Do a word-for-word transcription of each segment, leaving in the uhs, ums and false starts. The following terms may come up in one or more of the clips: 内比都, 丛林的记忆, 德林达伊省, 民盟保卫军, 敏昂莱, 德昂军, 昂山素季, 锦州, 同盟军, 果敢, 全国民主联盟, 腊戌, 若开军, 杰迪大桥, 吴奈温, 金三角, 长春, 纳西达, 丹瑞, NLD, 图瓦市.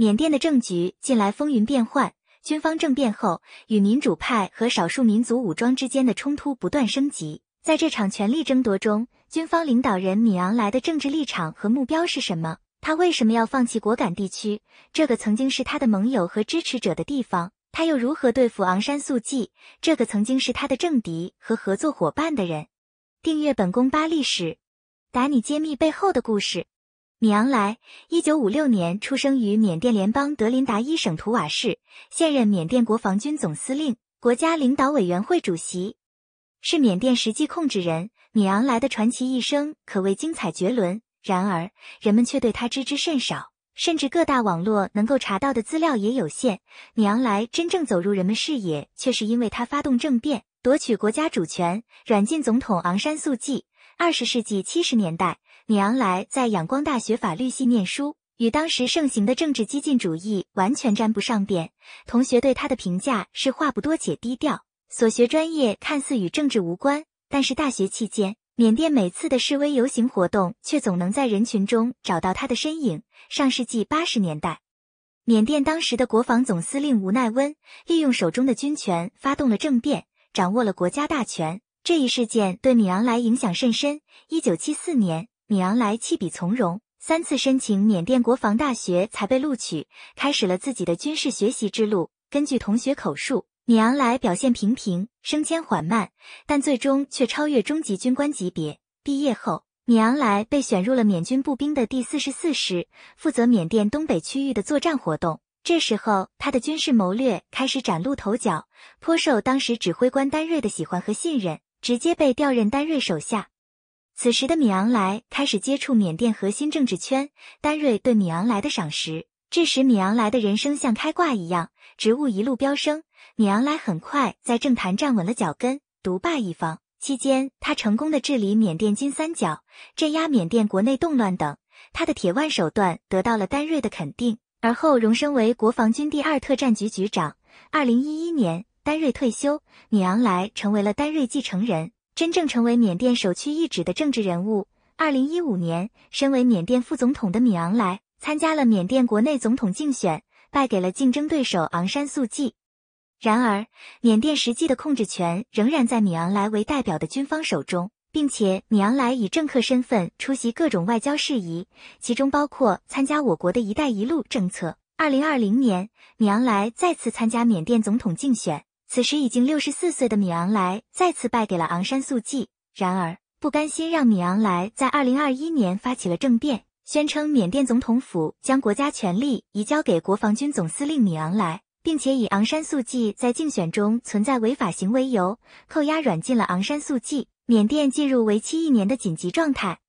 缅甸的政局近来风云变幻，军方政变后，与民主派和少数民族武装之间的冲突不断升级。在这场权力争夺中，军方领导人敏昂莱的政治立场和目标是什么？他为什么要放弃果敢地区，这个曾经是他的盟友和支持者的地方？他又如何对付昂山素季，这个曾经是他的政敌和合作伙伴的人？订阅本宫八历史，答你揭秘背后的故事。敏昂莱，一九五六年出生于缅甸联邦德林达伊省图瓦市，现任缅甸国防军总司令、国家领导委员会主席，是缅甸实际控制人。敏昂莱的传奇一生可谓精彩绝伦，然而人们却对他知之甚少，甚至各大网络能够查到的资料也有限。敏昂莱真正走入人们视野，却是因为他发动政变，夺取国家主权，软禁总统昂山素季。二十世纪七十年代，敏昂莱在仰光大学法律系念书，与当时盛行的政治激进主义完全沾不上边。同学对他的评价是话不多且低调，所学专业看似与政治无关，但是大学期间，缅甸每次的示威游行活动却总能在人群中找到他的身影。上世纪八十年代，缅甸当时的国防总司令吴奈温利用手中的军权发动了政变，掌握了国家大权。这一事件对敏昂莱影响甚深。一九七四年，敏昂莱弃笔从戎，三次申请缅甸国防大学才被录取，开始了自己的军事学习之路。根据同学口述，敏昂莱表现平平，升迁缓慢，但最终却超越中级军官级别。毕业后，敏昂莱被选入了缅军步兵的第四十四师，负责缅甸东北区域的作战活动。这时候，他的军事谋略开始崭露头角，颇受当时指挥官丹瑞的喜欢和信任，直接被调任丹瑞手下。此时的敏昂莱开始接触缅甸核心政治圈，丹瑞对敏昂莱的赏识，致使敏昂莱的人生像开挂一样，职务一路飙升。敏昂莱很快在政坛站稳了脚跟，独霸一方。期间，他成功地治理缅甸金三角，镇压缅甸国内动乱等，他的铁腕手段得到了丹瑞的肯定。而后荣升为国防军第二特战局局长。二零一一年，丹瑞退休，敏昂莱成为了丹瑞继承人，真正成为缅甸首屈一指的政治人物。二零一五年，身为缅甸副总统的敏昂莱参加了缅甸国内总统竞选，败给了竞争对手昂山素季。然而，缅甸实际的控制权仍然在敏昂莱为代表的军方手中。并且敏昂莱以政客身份出席各种外交事宜，其中包括参加我国的一带一路政策。二零二零年，敏昂莱再次参加缅甸总统竞选，此时已经六十四岁的敏昂莱再次败给了昂山素季。然而，不甘心让敏昂莱在二零二一年发起了政变，宣称缅甸总统府将国家权力移交给国防军总司令敏昂莱，并且以昂山素季在竞选中存在违法行为由，扣押软禁了昂山素季。缅甸进入为期一年的紧急状态。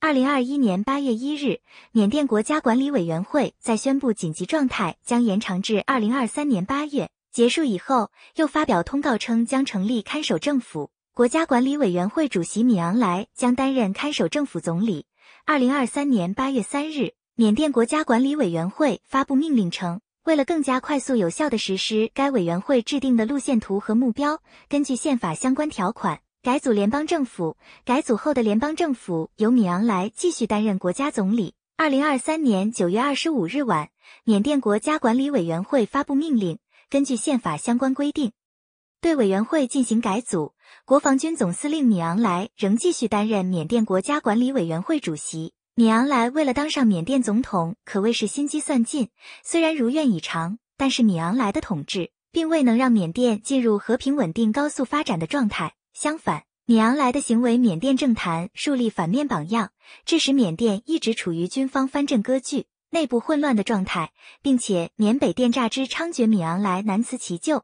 二零二一年八月一日，缅甸国家管理委员会在宣布紧急状态将延长至二零二三年八月结束以后，又发表通告称将成立看守政府。国家管理委员会主席敏昂莱将担任看守政府总理。二零二三年八月三日，缅甸国家管理委员会发布命令称，为了更加快速有效地实施该委员会制定的路线图和目标，根据宪法相关条款改组联邦政府。改组后的联邦政府由敏昂莱继续担任国家总理。二零二三年九月二十五日晚，缅甸国家管理委员会发布命令，根据宪法相关规定，对委员会进行改组。国防军总司令敏昂莱仍继续担任缅甸国家管理委员会主席。敏昂莱为了当上缅甸总统，可谓是心机算尽。虽然如愿以偿，但是敏昂莱的统治并未能让缅甸进入和平稳定高速发展的状态。相反，敏昂莱的行为缅甸政坛树立反面榜样，致使缅甸一直处于军方藩镇割据、内部混乱的状态，并且缅北电诈之猖獗敏昂莱难辞其咎。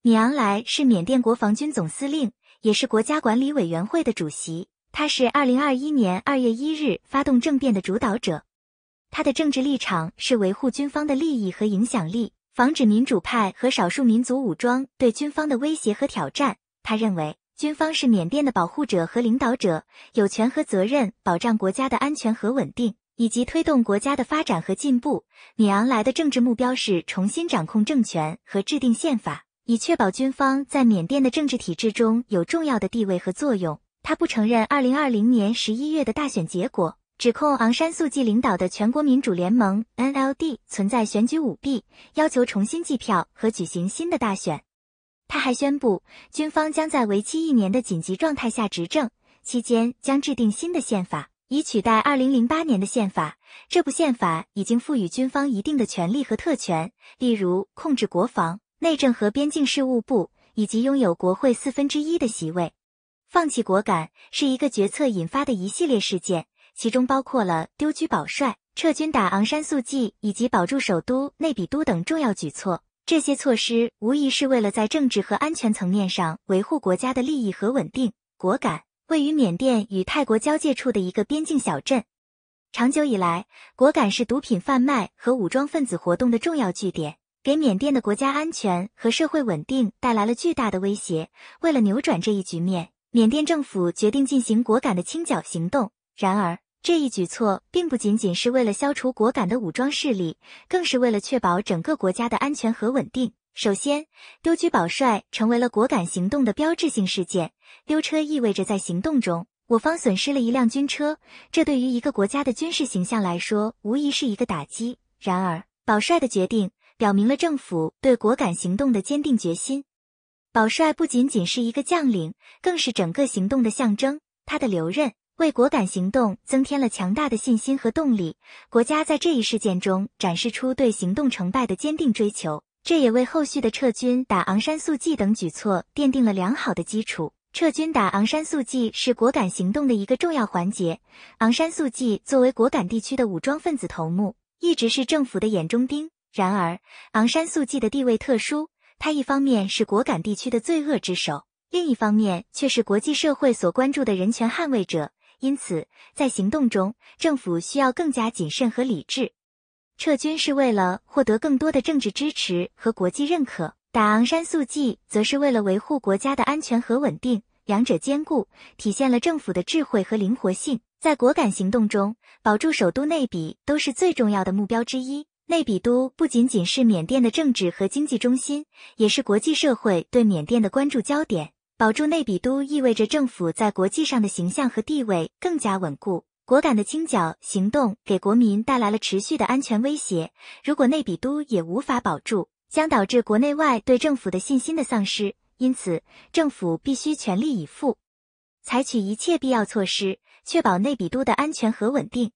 敏昂莱是缅甸国防军总司令，也是国家管理委员会的主席，他是二零二一年二月一日发动政变的主导者。他的政治立场是维护军方的利益和影响力，防止民主派和少数民族武装对军方的威胁和挑战。他认为军方是缅甸的保护者和领导者，有权和责任保障国家的安全和稳定，以及推动国家的发展和进步。敏昂莱的政治目标是重新掌控政权和制定宪法，以确保军方在缅甸的政治体制中有重要的地位和作用。他不承认二零二零年十一月的大选结果，指控昂山素季领导的全国民主联盟 （N L D） 存在选举舞弊，要求重新计票和举行新的大选。他还宣布，军方将在为期一年的紧急状态下执政，期间将制定新的宪法，以取代二零零八年的宪法。这部宪法已经赋予军方一定的权利和特权，例如控制国防、内政和边境事务部，以及拥有国会四分之一的席位。 放弃果敢是一个决策引发的一系列事件，其中包括了丢车保帅、撤军打昂山素季以及保住首都内比都等重要举措。这些措施无疑是为了在政治和安全层面上维护国家的利益和稳定。果敢位于缅甸与泰国交界处的一个边境小镇，长久以来，果敢是毒品贩卖和武装分子活动的重要据点， 给缅甸的国家安全和社会稳定带来了巨大的威胁。为了扭转这一局面，缅甸政府决定进行果敢的清剿行动。然而，这一举措并不仅仅是为了消除果敢的武装势力，更是为了确保整个国家的安全和稳定。首先，丢车保帅成为了果敢行动的标志性事件。丢车意味着在行动中，我方损失了一辆军车，这对于一个国家的军事形象来说，无疑是一个打击。然而，保帅的决定 表明了政府对果敢行动的坚定决心。保帅不仅仅是一个将领，更是整个行动的象征。他的留任为果敢行动增添了强大的信心和动力。国家在这一事件中展示出对行动成败的坚定追求，这也为后续的撤军打昂山素季等举措奠定了良好的基础。撤军打昂山素季是果敢行动的一个重要环节。昂山素季作为果敢地区的武装分子头目，一直是政府的眼中钉。 然而，昂山素季的地位特殊，她一方面是果敢地区的罪恶之首，另一方面却是国际社会所关注的人权捍卫者。因此，在行动中，政府需要更加谨慎和理智。撤军是为了获得更多的政治支持和国际认可，打昂山素季则是为了维护国家的安全和稳定，两者兼顾，体现了政府的智慧和灵活性。在果敢行动中，保住首都内比都是最重要的目标之一。 内比都不仅仅是缅甸的政治和经济中心，也是国际社会对缅甸的关注焦点。保住内比都意味着政府在国际上的形象和地位更加稳固。果敢的清剿行动给国民带来了持续的安全威胁，如果内比都也无法保住，将导致国内外对政府的信心的丧失。因此，政府必须全力以赴，采取一切必要措施，确保内比都的安全和稳定。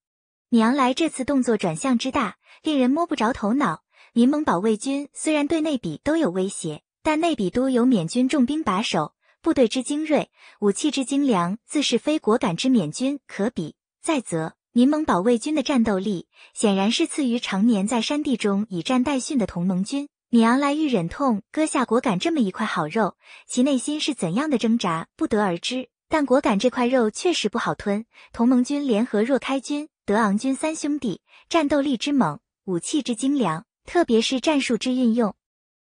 敏昂莱这次动作转向之大，令人摸不着头脑。民盟保卫军虽然对内比都有威胁，但内比都有缅军重兵把守，部队之精锐，武器之精良，自是非果敢之缅军可比。再则，民盟保卫军的战斗力显然是次于常年在山地中以战代训的同盟军。敏昂莱欲忍痛割下果敢这么一块好肉，其内心是怎样的挣扎，不得而知。但果敢这块肉确实不好吞，同盟军联合若开军、 德昂军三兄弟战斗力之猛，武器之精良，特别是战术之运用，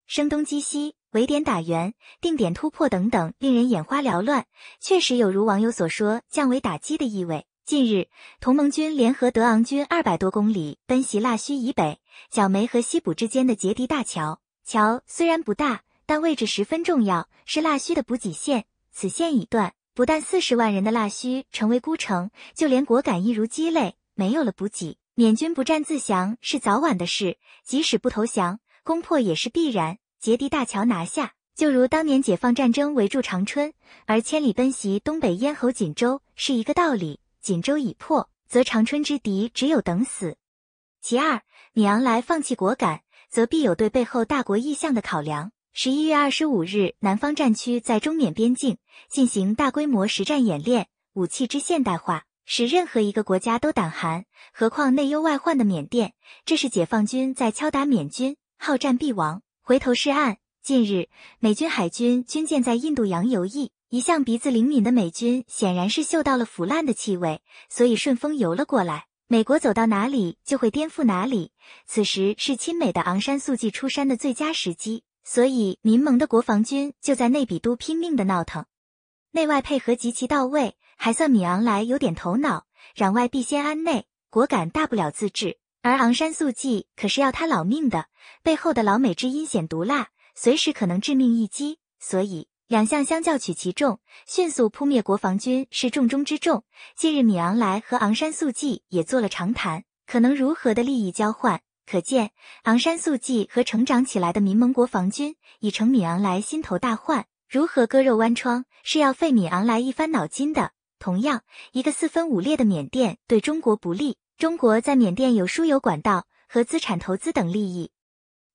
声东击西、围点打援、定点突破等等，令人眼花缭乱，确实有如网友所说降维打击的意味。近日，同盟军联合德昂军二百多公里奔袭腊戌以北、角梅和西埔之间的杰迪大桥。桥虽然不大，但位置十分重要，是腊戌的补给线。此线一断，不但四十万人的腊戌成为孤城，就连果敢一如鸡肋。 没有了补给，缅军不战自降是早晚的事。即使不投降，攻破也是必然。杰迪大桥拿下，就如当年解放战争围住长春，而千里奔袭东北咽喉锦州是一个道理。锦州已破，则长春之敌只有等死。其二，敏昂莱放弃果敢，则必有对背后大国意向的考量。 十一月二十五日，南方战区在中缅边境进行大规模实战演练，武器之现代化 使任何一个国家都胆寒，何况内忧外患的缅甸？这是解放军在敲打缅军，好战必亡，回头是岸。近日，美军海军军舰在印度洋游弋，一向鼻子灵敏的美军显然是嗅到了腐烂的气味，所以顺风游了过来。美国走到哪里就会颠覆哪里，此时是亲美的昂山素季出山的最佳时机，所以民盟的国防军就在内比都拼命的闹腾，内外配合极其到位， 还算敏昂莱有点头脑，攘外必先安内，果敢大不了自治，而昂山素季可是要他老命的，背后的老美之阴险毒辣，随时可能致命一击。所以，两项相较取其重，迅速扑灭国防军是重中之重。近日，敏昂莱和昂山素季也做了长谈，可能如何的利益交换？可见，昂山素季和成长起来的民盟国防军已成敏昂莱心头大患，如何割肉剜疮是要费敏昂莱一番脑筋的。同样，一个四分五裂的缅甸对中国不利，中国在缅甸有输油管道和资产投资等利益。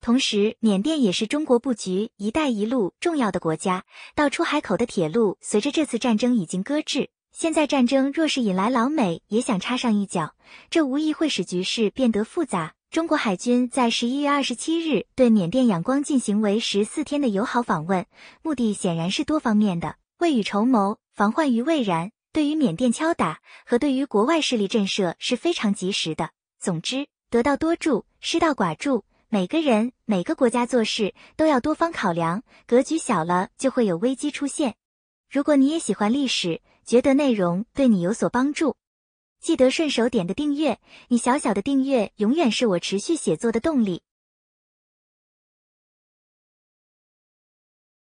同时，缅甸也是中国布局“一带一路”重要的国家。到出海口的铁路，随着这次战争已经搁置。现在战争若是引来老美也想插上一脚，这无疑会使局势变得复杂。中国海军在十一月二十七日对缅甸仰光进行为十四天的友好访问，目的显然是多方面的，未雨绸缪，防患于未然。对于缅甸敲打和对于国外势力震慑是非常及时的。总之，得道多助，失道寡助。 每个人、每个国家做事都要多方考量，格局小了就会有危机出现。如果你也喜欢历史，觉得内容对你有所帮助，记得顺手点个订阅，你小小的订阅永远是我持续写作的动力。